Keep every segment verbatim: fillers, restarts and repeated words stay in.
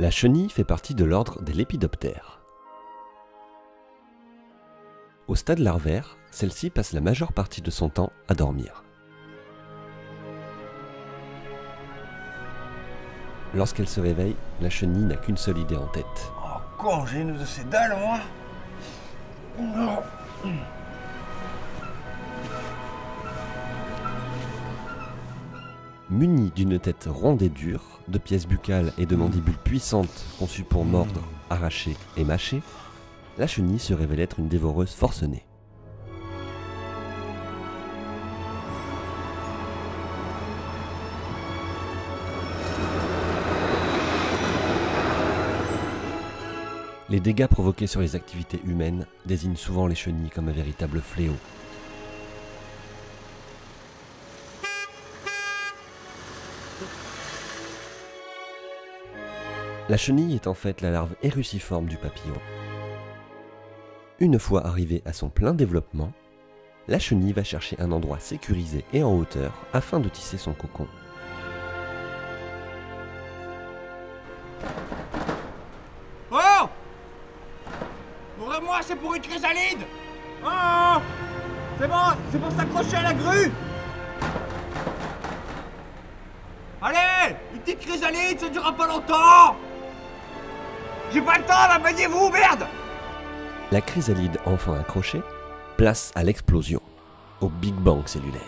La chenille fait partie de l'ordre des lépidoptères. Au stade larvaire, celle-ci passe la majeure partie de son temps à dormir. Lorsqu'elle se réveille, la chenille n'a qu'une seule idée en tête. Encore j'ai une de ces dalles, moi. Non. Munie d'une tête ronde et dure, de pièces buccales et de mandibules puissantes conçues pour mordre, arracher et mâcher, la chenille se révèle être une dévoreuse forcenée. Les dégâts provoqués sur les activités humaines désignent souvent les chenilles comme un véritable fléau. La chenille est en fait la larve éruciforme du papillon. Une fois arrivée à son plein développement, la chenille va chercher un endroit sécurisé et en hauteur afin de tisser son cocon. Oh! Ouvre-moi, c'est pour une chrysalide! Oh! C'est bon, c'est pour s'accrocher à la grue! Allez! Une petite chrysalide, ça durera pas longtemps! J'ai pas le temps, là, bagnez-vous, merde! La chrysalide enfin accrochée, place à l'explosion, au Big Bang cellulaire.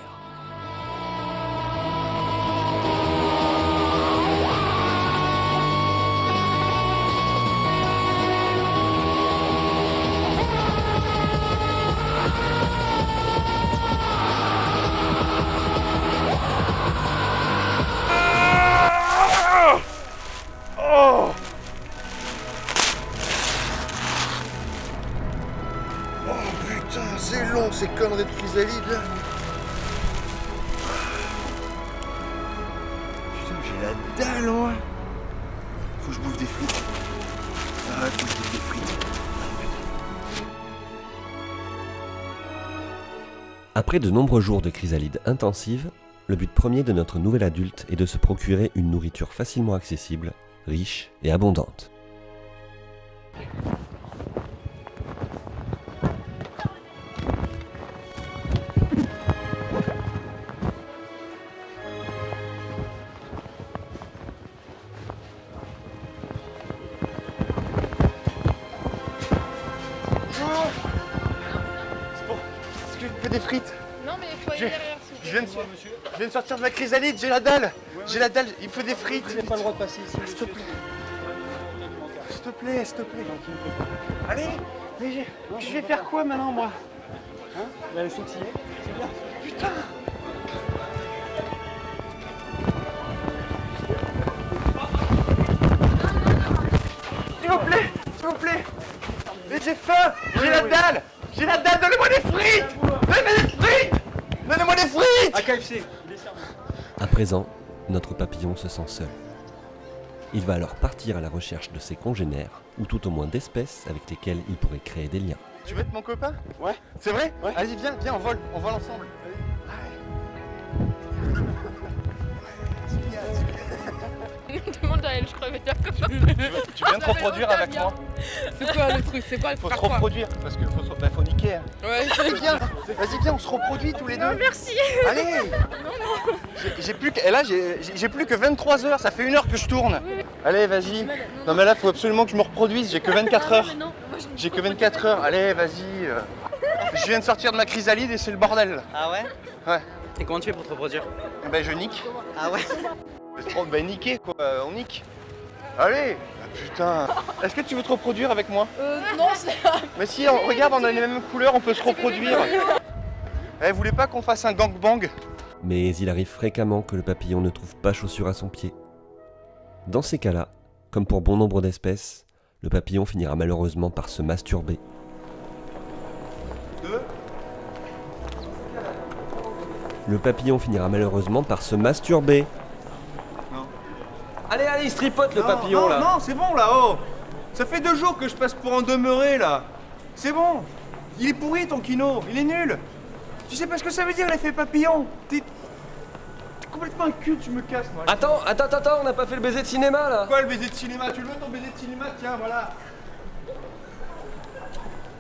C'est long ces conneries de chrysalide là. Putain, j'ai la dalle, moi. Faut que je bouffe des frites. Ah, faut que je bouffe des frites. Après de nombreux jours de chrysalide intensive, le but premier de notre nouvel adulte est de se procurer une nourriture facilement accessible, riche et abondante. Des frites. Non mais il faut aller derrière. Je viens, de, je viens de sortir de ma chrysalide, j'ai la dalle. Ouais, j'ai oui. la dalle, il me faut des frites. Je n'ai pas le droit de passer ici. S'il te plaît. S'il te plaît, s'il te plaît. Allez, mais je vais faire quoi maintenant moi? Hein? Bah, le sautiller. C'est bien. Putain. S'il vous plaît, s'il vous plaît. Mais j'ai faim, j'ai oui, la oui. dalle. J'ai la dalle, donnez-moi des frites! Donnez-moi des frites! Donnez-moi des frites! À K F C. À présent, notre papillon se sent seul. Il va alors partir à la recherche de ses congénères, ou tout au moins d'espèces avec lesquelles il pourrait créer des liens. Tu veux être mon copain? Ouais. C'est vrai? Ouais. Allez, viens, viens, on vole, on vole ensemble. Je crevais déjà. Tu viens de te reproduire avec moi. C'est quoi le truc? C'est quoi le truc? Faut se reproduire parce qu'il faut, bah, faut niquer. Hein. Ouais, viens. Vas-y, viens, on se reproduit tous les deux. Non, merci. Allez. Non, non. J'ai plus que, là, j'ai plus que vingt-trois heures. Ça fait une heure que je tourne. Oui. Allez, vas-y. Non, non, mais là, faut absolument que je me reproduise. J'ai que vingt-quatre heures. J'ai que vingt-quatre heures. Allez, vas-y. Je viens de sortir de ma chrysalide et c'est le bordel. Ah ouais? Ouais. Et comment tu fais pour te reproduire? Bah, je nique. Ah ouais. Oh, bah niquer quoi, on nique. Allez, ah, putain. Est-ce que tu veux te reproduire avec moi? Euh, non, c'est... Mais si, on, regarde, on a les mêmes couleurs, on peut se reproduire. Eh, vous voulez pas qu'on fasse un gangbang? Mais il arrive fréquemment que le papillon ne trouve pas chaussure à son pied. Dans ces cas-là, comme pour bon nombre d'espèces, le papillon finira malheureusement par se masturber. Deux. Le papillon finira malheureusement par se masturber. Allez, allez, il se tripote le non, papillon non, là. Non, c'est bon là-haut. Ça fait deux jours que je passe pour en demeurer là. C'est bon. Il est pourri ton kino, il est nul. Tu sais pas ce que ça veut dire l'effet papillon? T'es complètement un cul, tu me casses moi. Attends, attends, attends, on n'a pas fait le baiser de cinéma là. Quoi le baiser de cinéma? Tu le veux ton baiser de cinéma? Tiens, voilà.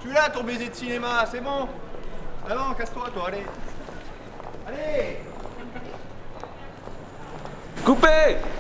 Tu l'as ton baiser de cinéma, c'est bon. Ah non, casse-toi toi, allez. Allez. Coupez.